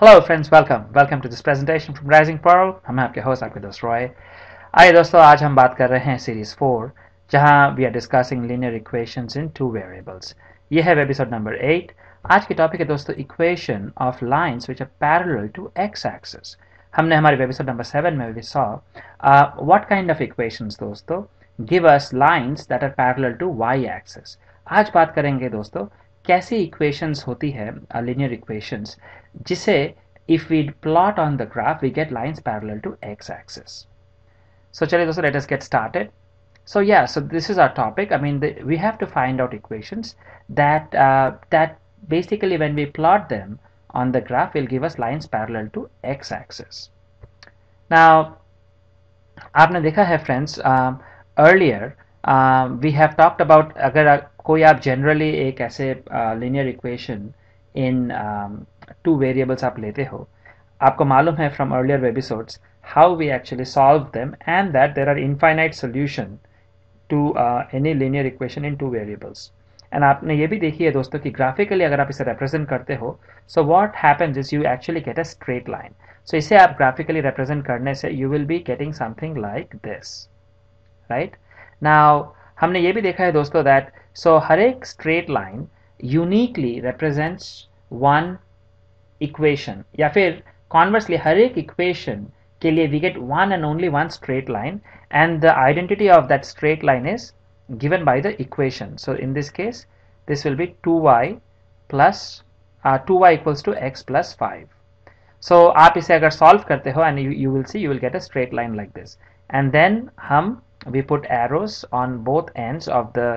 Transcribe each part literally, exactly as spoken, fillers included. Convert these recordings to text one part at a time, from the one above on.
Hello friends, welcome welcome to this presentation from Rising Pearl. I'm आपके host आपके दोस्त रॉय. आइए दोस्तों, आज हम बात कर रहे हैं सीरीज फोर, जहां we are discussing linear equations in two variables. ये है एपिसोड नंबर एट. आज की टॉपिक है दोस्तों equation of lines which are parallel to x-axis. हमने हमारे एपिसोड नंबर सेवन में भी saw uh, what kind of equations दोस्तों give us lines that are parallel to y-axis. आज बात करेंगे दोस्तों कैसी equations होती है linear equations जिसे if we plot on the graph we get lines parallel to x-axis. So चलिए दोस्तों, let us get started. So yeah, so this is our topic. I mean the, we have to find out equations that uh, that basically when we plot them on the graph will give us lines parallel to x-axis. Now आपने देखा है friends, um, earlier uh, we have talked about अगर कोई आप generally एक ऐसे uh, linear equation in um, two variables आप लेते हो, आपको मालूम है from earlier episodes how we actually solve them and that there are infinite solution to uh, any linear equation in two variables. And आपने ये भी देखी है दोस्तों कि graphically अगर आप इसे represent करते हो, so what happens is you actually get a straight line. So इसे आप graphically represent करने से you will be getting something like this, right? Now हमने ये भी देखा है दोस्तों that so हर एक straight line uniquely represents one equation, या फिर conversely हर एक equation के लिए we get one and only one straight line and the identity of that straight line is given by the equation. So in this case this will be two y plus uh, two y equals to x plus five. So आप इसे अगर solve करते हो and you, you will see you will get a straight line like this, and then हम we put arrows on both ends of the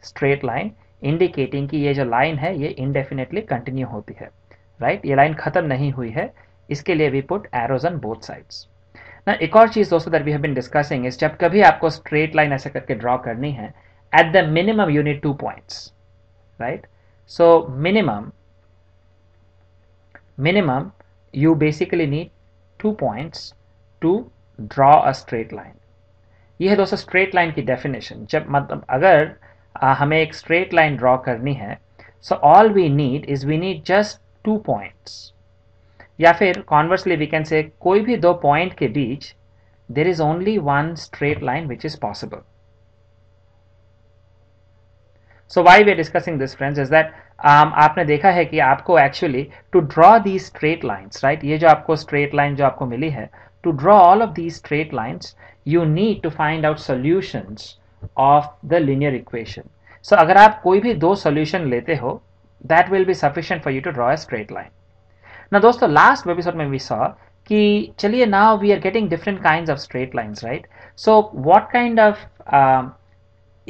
straight line indicating कि ये जो line है ये indefinitely continue होती है, राइट right? ये line खत्म नहीं हुई है, इसके लिए we put arrows on both sides. ना एक और चीज दोस्तों that we have been discussing is जब कभी आपको स्ट्रेट लाइन ऐसे करके ड्रॉ करनी है, at the minimum you need two points, right? So minimum minimum you basically need two points to draw a straight line. ये है दोस्तों स्ट्रेट लाइन की डेफिनेशन. जब मतलब अगर आ, हमें एक स्ट्रेट लाइन ड्रॉ करनी है, so all we need is we need just two points, या फिर कॉन्वर्सली वी कैन से कोई भी दो पॉइंट के बीच there is only one straight line which is possible. So why we are discussing this friends is that आपने देखा है कि आपको actually to draw the straight lines, right? ये जो आपको स्ट्रेट लाइन जो आपको मिली है, to draw all of the straight lines you need to find out solutions of the linear equation. So अगर आप कोई भी दो सोल्यूशन लेते हो, that will be sufficient for you to draw a straight line. Now दोस्तों last episode में we saw कि चलिए now we are getting different kinds of straight lines, right? So what kind of uh,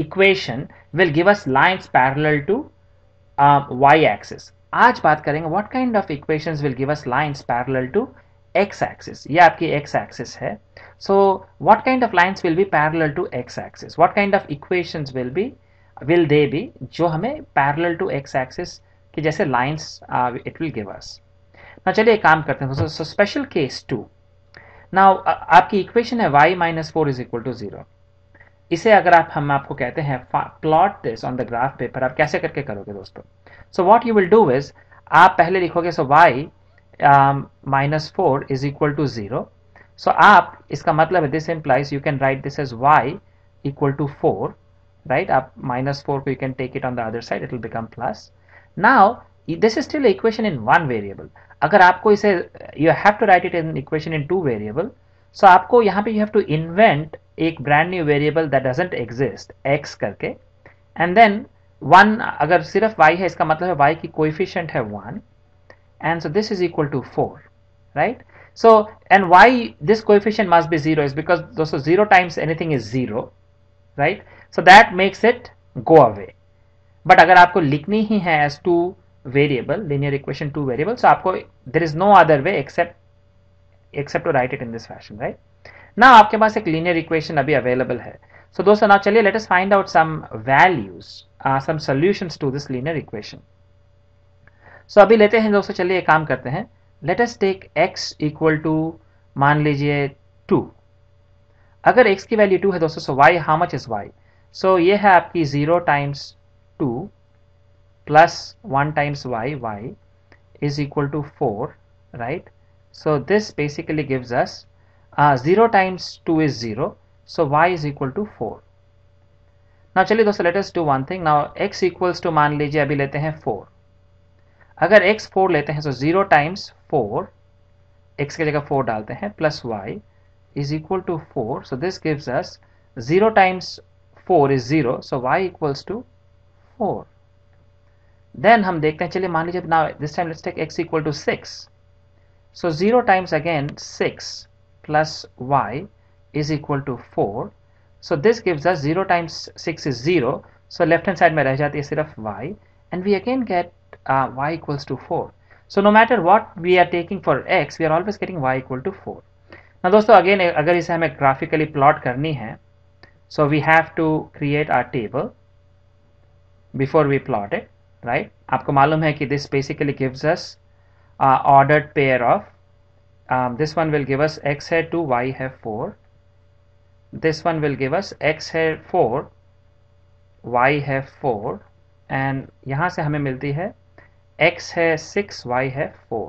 equation will give us lines parallel to uh, y-axis? आज बात करेंगे what kind of equations will give us lines parallel to x-axis. ये आपकी x-axis है. So what kind of lines will be parallel to x-axis? What kind of equations will be will they be जो हमें parallel to x-axis के जैसे lines uh, it will give us. ना चलिए काम करते हैं दोस्तों. So special case two. Now uh, आपकी equation है y minus four is equal to zero. इसे अगर आप हम आपको कहते हैं plot this on the graph paper, आप कैसे करके करोगे दोस्तों? So what you will do is आप पहले लिखोगे so y um, minus four is equal to zero. So आप इसका मतलब है this implies you can write this as y equal to four. Right, up minus four, you can take it on the other side, it will become plus. Now, this is still an equation in one variable. अगर आपको इसे, you have to write it in equation in two variable. So आपको यहाँ पे you have to invent एक brand new variable that doesn't exist, x करके, and then one अगर सिर्फ y है, इसका मतलब है y की coefficient है one, and so this is equal to four, right? So and why this coefficient must be zero is because दोस्तों zero times anything is zero, right? So that makes it go away. But अगर आपको लिखनी ही है as two variable linear equation two variable, so आपको there is no other way except except to write it in this fashion, right? Now आपके पास एक linear equation अभी available है. So दोस्तों now चलिए let us find out some values, uh, some solutions to this linear equation. So अभी लेते हैं दोस्तों, चलिए काम करते हैं. Let us take x equal to मान लीजिए two. अगर x की value two है दोस्तों, so y how much is y? So so, ये है आपकी zero times two plus one times y y is equal to four, right? So this basically gives us uh, zero times two is zero, so y is equal to four. Now चलिए दोस्तों, let us do one thing. Now x equals to, मान लीजिए अभी लेते हैं four. अगर x four लेते हैं, so zero times four, x के जगह four डालते हैं, plus y is equal to four. So this gives us zero times four is zero, so y equals to four. Then हम देखते हैं, चलिए मान लीजिए, now this time let's take x equal to six. So zero times again six plus y is equal to four. So this gives us zero times six is zero. So left hand side में रह जाती है सिर्फ y, and we again get uh, y equals to four. So no matter what we are taking for x, we are always getting y equal to four. Now दोस्तों again अगर इसे हमें graphically plot करनी है, so we have to create our table before we plot it, right? आपको मालूम है कि this basically gives us Uh, ordered pair of um, this one will give us x है two, y है four. This one will give us x है four, y है four, and यहाँ से हमें मिलती है x है six, y है four.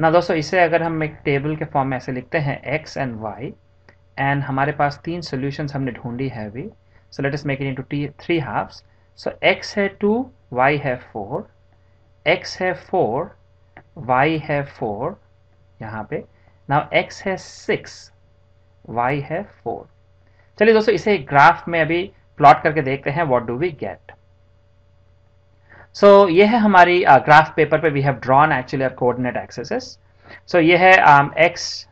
ना दोस्तों इसे अगर हम एक टेबल के फॉर्म में ऐसे लिखते हैं x and y, and हमारे पास तीन सॉल्यूशंस हमने ढूंढी है अभी. So let us make it into three halves. So x है two, y है four. X है four, y है four, यहाँ पे. Now x है six, y है four. चलिए दोस्तों इसे ग्राफ में अभी प्लॉट करके देखते हैं what do we get. So ये है हमारी ग्राफ पेपर पे we have drawn actually our coordinate axes. So ये है um, x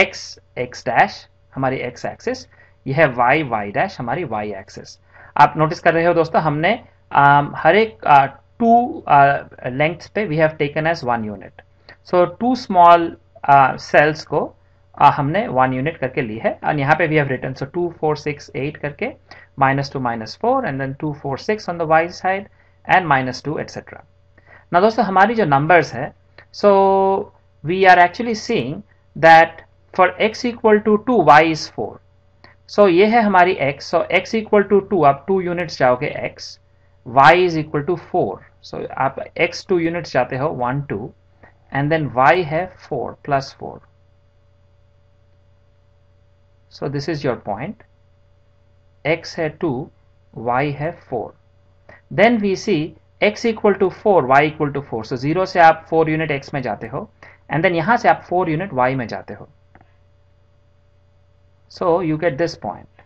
x x dash हमारी x axis, ये है y y dash हमारी y axis. आप नोटिस कर रहे हो दोस्तों, हमने um, हर एक uh, two uh, lengths पे we have taken as one unit. So two small uh, cells को uh, हमने one unit करके ली है, और यहाँ पे we have written so two, four, six, eight करके minus two, minus four, and then two, four, six on the y side and minus two, et cetera. Now दोस्तों हमारी जो numbers है, so we are actually seeing that for x equal to two, y is four. So ये है हमारी x, so x equal to two, आप two units जाओगे x, y is equal to four. So आप x two units जाते हो one, two, and then y है four plus four. So this is your point. X है two, y है four. Then we see x equal to four, y equal to four. So zero से आप four unit x में जाते हो, and then यहाँ से आप four unit y में जाते हो. So you get this point,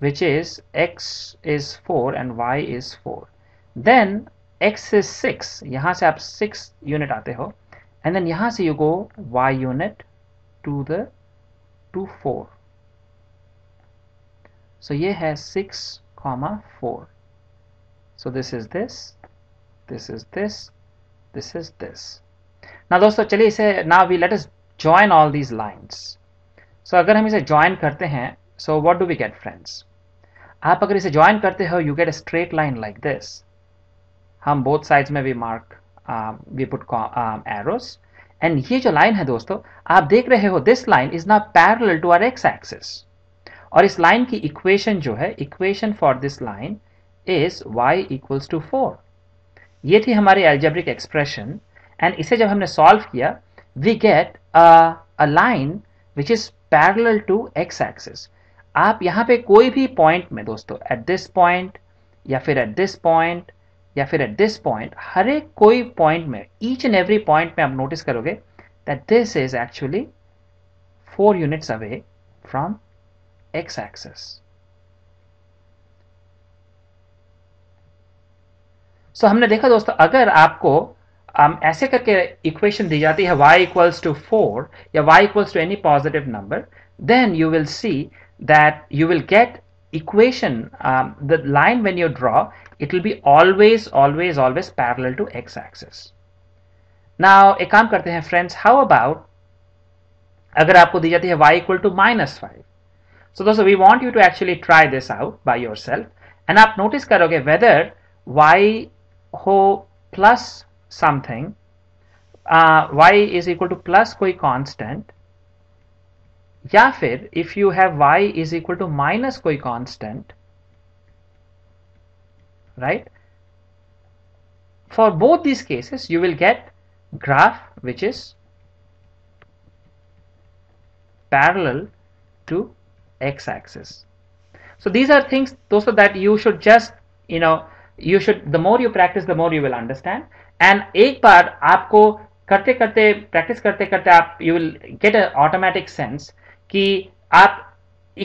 which is x is four and y is four. Then x is six, यहाँ से आप six unit आते हो, and then यहाँ से you go y unit to the to four. So ये है six comma four. So this is this, this is this, this is this. ना दोस्तों चलिए इसे, now we let us join all these lines. So अगर हम इसे join करते हैं, so what do we get friends? आप अगर इसे join करते हो, you get a straight line like this. हम both sides में we mark, um, we put um, arrows. And ये जो line है दोस्तों, आप देख रहे हो, this line is now parallel to our x-axis. और इस line की equation जो है, equation for this line is y equals to four. ये थी हमारी algebraic expression. And इसे जब हमने solve किया, we get a, a line which is parallel to x-axis. आप यहाँ पे कोई भी पॉइंट में दोस्तों, at this point, या फिर at this point, या फिर at this point, हर एक कोई पॉइंट में, each and every point में आप नोटिस करोगे that this is actually four units away from x-axis. So हमने देखा दोस्तों, अगर आपको um, ऐसे करके इक्वेशन दी जाती है y equals to four या y equals to any positive number, then you will see that you will get equation, um, the line when you draw, it will be always, always, always parallel to x-axis. Now, एक काम करते हैं friends, how about अगर आपको दी जाती है y equal to minus five. So दोस्तों, we want you to actually try this out by yourself, and आप notice करोगे whether y हो plus something, uh, y is equal to plus कोई constant, या फिर if you have y is equal to minus कोई constant, right? For both these cases you will get graph which is parallel to x-axis. So these are things, those are that you should just, you know, you should, the more you practice, the more you will understand. And एक बार आपको करते करते practice करते करते आप you will get an automatic sense कि आप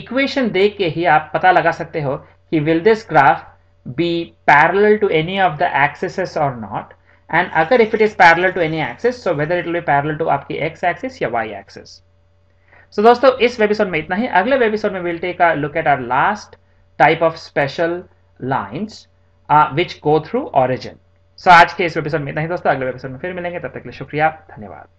equation देख के ही आप पता लगा सकते हो कि will this graph be parallel to any of the axes or not, and अगर if it is parallel to any axis, so whether it will be parallel to आपकी x-axis या y-axis. So दोस्तों इस वेबिसोड में इतना ही. अगले वेबिसोड में we'll take a look at our last type of special lines uh, which go through origin. So आज के इस वेबिसोड में इतना ही दोस्तों. अगले वेबिसोड में फिर मिलेंगे. तब तक के लिए शुक्रिया, धन्यवाद.